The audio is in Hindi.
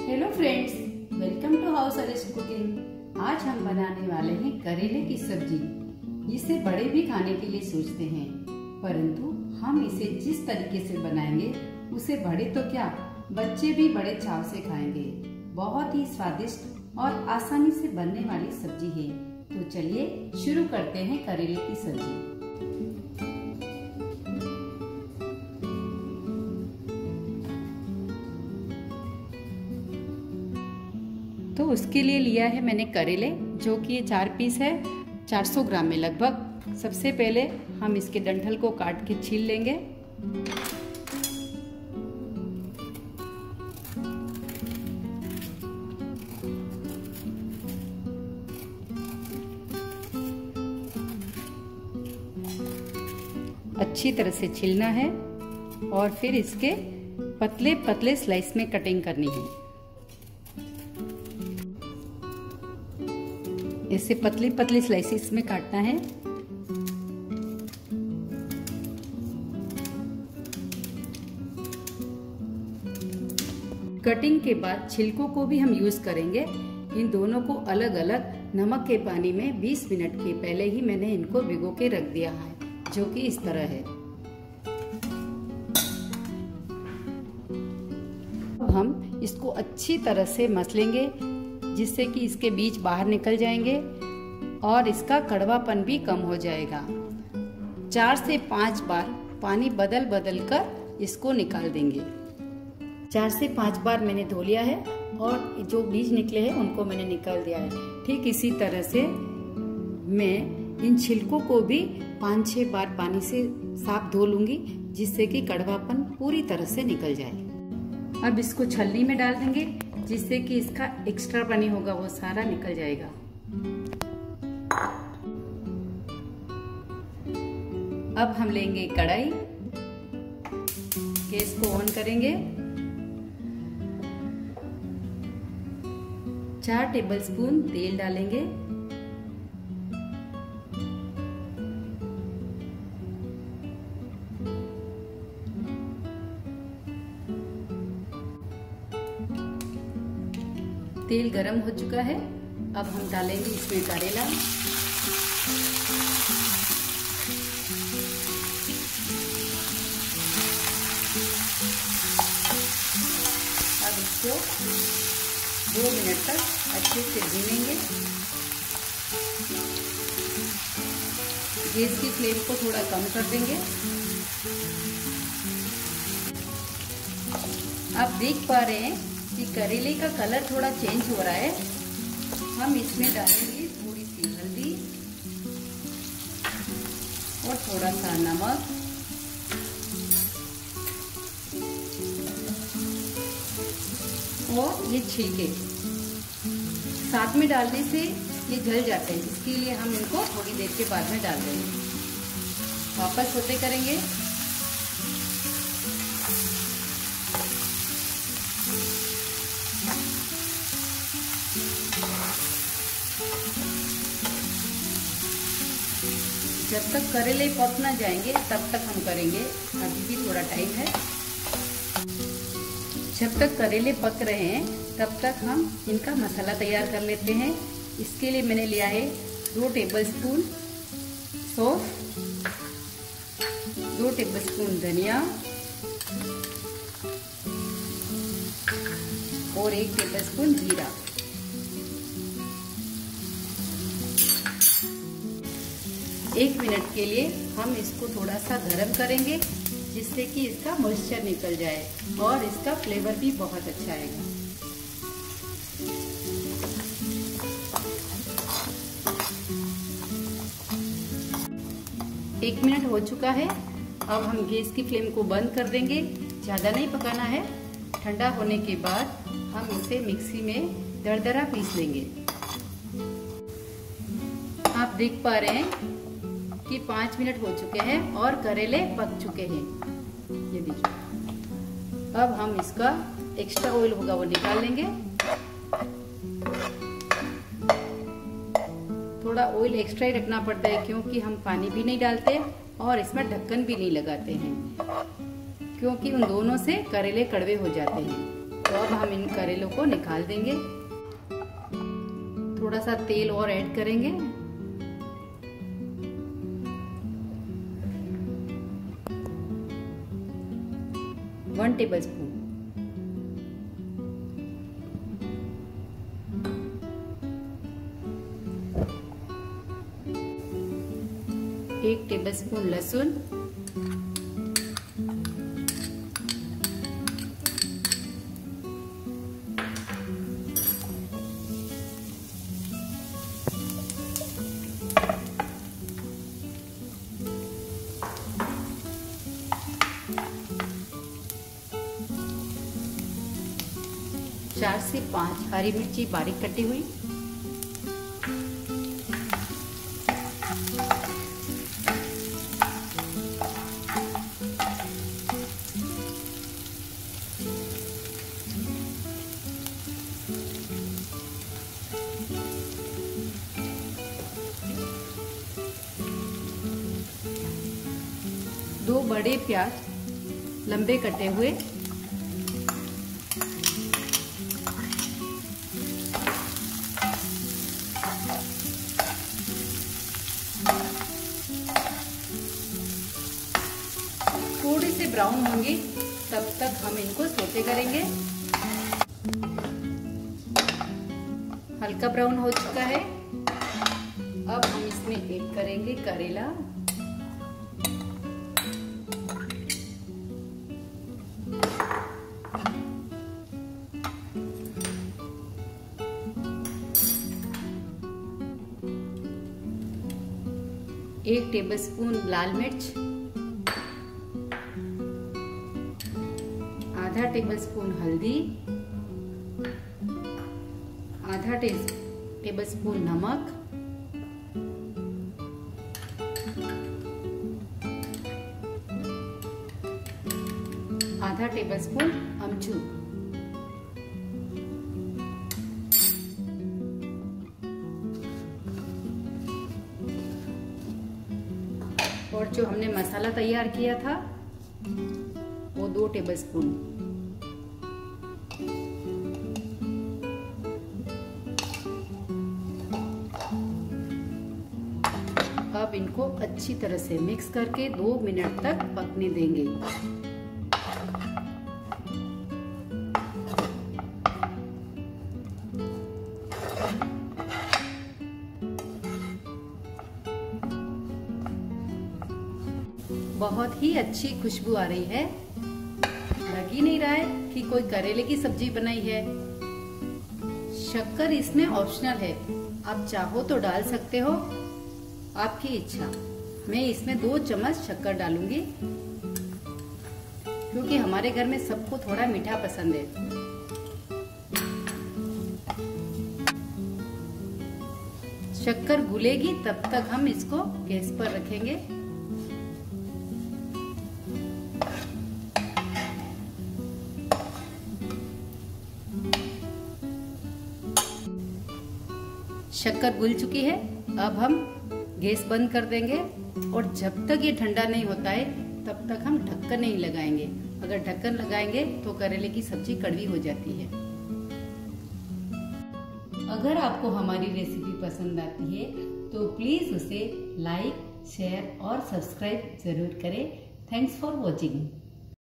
Hello friends, welcome to house arrest cooking. आज हम बनाने वाले हैं करेले की सब्जी, जिसे बड़े भी खाने के लिए सोचते हैं, परंतु हम इसे जिस तरीके से बनाएंगे उसे बड़े तो क्या बच्चे भी बड़े चाव से खाएंगे। बहुत ही स्वादिष्ट और आसानी से बनने वाली सब्जी है, तो चलिए शुरू करते हैं करेले की सब्जी। तो उसके लिए लिया है मैंने करेले, जो कि ये 4 पीस है, 400 ग्राम में लगभग। सबसे पहले हम इसके डंठल को काट के छील लेंगे। अच्छी तरह से छीलना है और फिर इसके पतले पतले स्लाइस में कटिंग करनी है। ऐसे पतले पतले स्लाइसेस में काटना है। कटिंग के बाद छिलकों को भी हम यूज करेंगे। इन दोनों को अलग अलग नमक के पानी में 20 मिनट के पहले ही मैंने इनको भिगो के रख दिया है, जो कि इस तरह है। अब हम इसको अच्छी तरह से मसलेंगे, जिससे कि इसके बीज बाहर निकल जाएंगे और इसका कड़वापन भी कम हो जाएगा। 4 से 5 बार पानी बदल बदल कर इसको निकाल देंगे। 4 से 5 बार मैंने धो लिया है और जो बीज निकले हैं उनको मैंने निकाल दिया है। ठीक इसी तरह से मैं इन छिलकों को भी 5-6 बार पानी से साफ धो लूँगी, जिससे कि कड़वापन पूरी तरह से निकल जाए। अब इसको छलनी में डाल देंगे, जिससे कि इसका एक्स्ट्रा पानी होगा वो सारा निकल जाएगा। अब हम लेंगे कढ़ाई, गैस को ऑन करेंगे। 4 टेबलस्पून तेल डालेंगे। तेल गरम हो चुका है। अब हम डालेंगे इसमें करेला। अब इसको 2 मिनट तक अच्छे से भूनेंगे। गैस की फ्लेम को थोड़ा कम कर देंगे। आप देख पा रहे हैं कि करेले का कलर थोड़ा चेंज हो रहा है। हम इसमें डालेंगे थोड़ी सी हल्दी और थोड़ा सा नमक। और ये छिलके साथ में डालने से ये जल जाते हैं, इसके लिए हम इनको थोड़ी देर के बाद में डाल देंगे। वापस सोते करेंगे। जब तक करेले पक ना जाएंगे तब तक हम करेंगे, अभी भी थोड़ा टाइम है। जब तक करेले पक रहे हैं तब तक हम इनका मसाला तैयार कर लेते हैं। इसके लिए मैंने लिया है 2 टेबलस्पून सौंफ, 2 टेबलस्पून धनिया और 1 टेबलस्पून जीरा। एक मिनट के लिए हम इसको थोड़ा सा गर्म करेंगे, जिससे कि इसका मॉइस्चर निकल जाए और इसका फ्लेवर भी बहुत अच्छा आएगा। एक मिनट हो चुका है। अब हम गैस की फ्लेम को बंद कर देंगे। ज़्यादा नहीं पकाना है। ठंडा होने के बाद हम इसे मिक्सी में दरदरा पीस लेंगे। आप देख पा रहे हैं कि 5 मिनट हो चुके हैं और करेले पक चुके हैं। ये देखिए, अब हम इसका एक्स्ट्रा ऑयल होगा वो निकाल लेंगे। थोड़ा ऑयल एक्स्ट्रा ही रखना पड़ता है, क्योंकि हम पानी भी नहीं डालते और इसमें ढक्कन भी नहीं लगाते हैं, क्योंकि उन दोनों से करेले कड़वे हो जाते हैं। तो अब हम इन करेलों को निकाल देंगे। थोड़ा सा तेल और ऐड करेंगे। One tablespoon. एक टेबलस्पून लहसुन। चार से पांच हरी मिर्ची बारीक कटी हुई। दो बड़े प्याज लंबे कटे हुए। थोड़े से ब्राउन होंगे तब तक हम इनको सौते करेंगे। हल्का ब्राउन हो चुका है। अब हम इसमें ऐड करेंगे करेला। एक टेबलस्पून लाल मिर्च, आधा टेबलस्पून हल्दी, आधा टेबलस्पून नमक, आधा टेबलस्पून अमचूर। और जो हमने मसाला तैयार किया था वो 2 टेबलस्पून। अब इनको अच्छी तरह से मिक्स करके 2 मिनट तक पकने देंगे। बहुत ही अच्छी खुशबू आ रही है। लग ही नहीं रहा है कि कोई करेले की सब्जी बनाई है। शक्कर इसमें ऑप्शनल है, आप चाहो तो डाल सकते हो, आपकी इच्छा। मैं इसमें 2 चम्मच शक्कर डालूंगी क्योंकि हमारे घर में सबको थोड़ा मीठा पसंद है। शक्कर घुलेगी तब तक हम इसको गैस पर रखेंगे। शक्कर घुल चुकी है। अब हम गैस बंद कर देंगे और जब तक ये ठंडा नहीं होता है तब तक हम ढक्कन नहीं लगाएंगे। अगर ढक्कन लगाएंगे तो करेले की सब्जी कड़वी हो जाती है। अगर आपको हमारी रेसिपी पसंद आती है तो प्लीज़ उसे लाइक, शेयर और सब्सक्राइब जरूर करें। Thanks for watching.